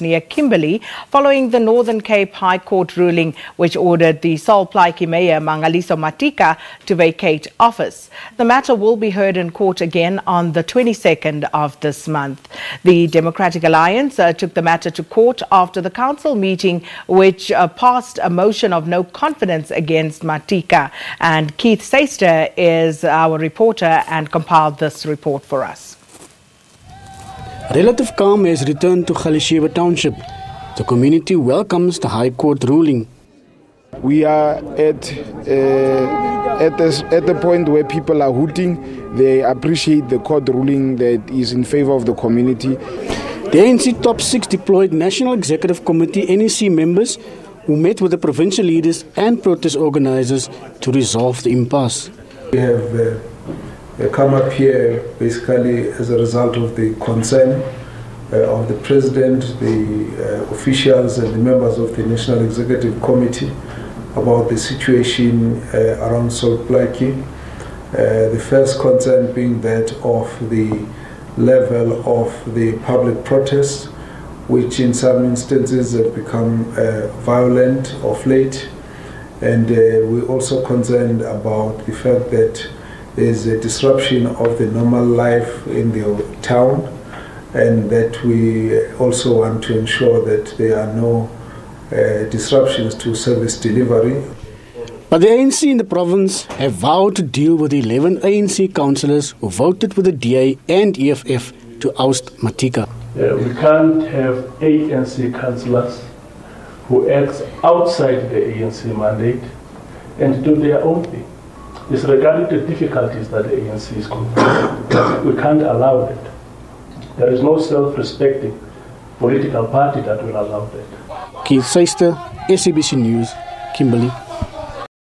Near Kimberley following the Northern Cape High Court ruling which ordered the Sol Plaatje Mayor Mangaliso Matika to vacate office. The matter will be heard in court again on the 22nd of this month. The Democratic Alliance took the matter to court after the council meeting which passed a motion of no confidence against Matika, and Keith Sayster is our reporter and compiled this report for us. Relative calm has returned to Galeshewe Township. The community welcomes the High Court ruling. We are at the point where people are hooting. They appreciate the court ruling that is in favour of the community. The ANC Top 6 deployed National Executive Committee NEC members who met with the provincial leaders and protest organisers to resolve the impasse. We have come up here basically as a result of the concern of the President, the officials and the members of the National Executive Committee about the situation around Sol Plaatje. The first concern being that of the level of the public protests, which in some instances have become violent of late, and we're also concerned about the fact that there is a disruption of the normal life in the town, and that we also want to ensure that there are no disruptions to service delivery. But the ANC in the province have vowed to deal with the 11 ANC councillors who voted with the DA and EFF to oust Matika. We can't have ANC councillors who act outside the ANC mandate and do their own thing. Disregarding the difficulties that the ANC is confronting, we can't allow that. There is no self-respecting political party that will allow that. Keith Sayster, SCBC News, Kimberley.